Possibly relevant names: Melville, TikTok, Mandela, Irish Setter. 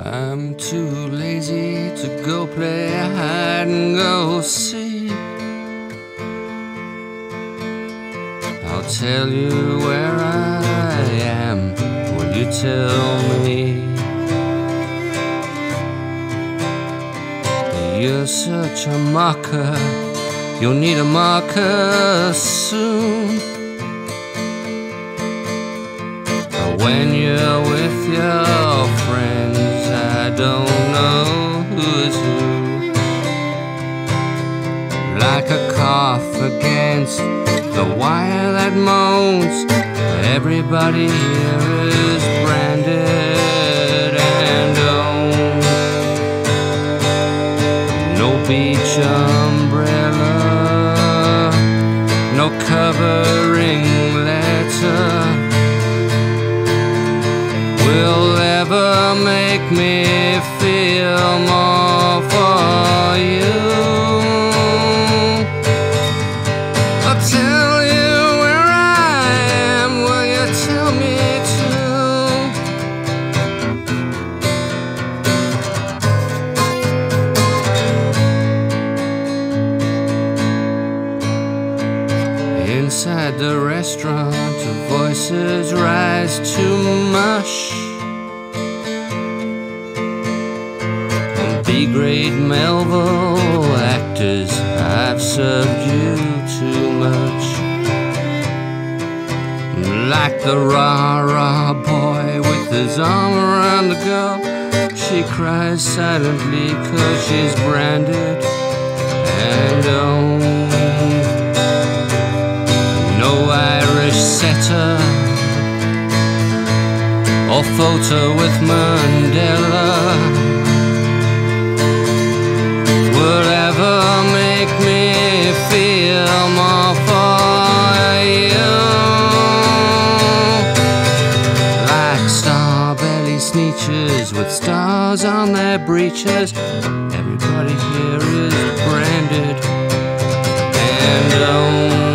I'm too lazy to go play hide and go seek. I'll tell you where I am. Will you tell me? You're such a mocker. You'll need a marker soon. When you're with your friends, I don't know who's who. Like a cough against the wire that moans, everybody here is branded and owned. No beach umbrella, no covering letter will ever make me feel more for you. I'll tell you where I am, will you tell me too? Inside the restaurant, the voices rise to mush. Great Melville actors, I've served you too much. Like the rah-rah boy with his arm around the girl, she cries silently cause she's branded and owned. No Irish setter or photo with Mandela will ever make me feel more for you. Like star-bellied sneakers with stars on their breeches, everybody here is branded and owned.